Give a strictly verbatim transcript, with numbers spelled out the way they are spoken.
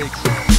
makes sense.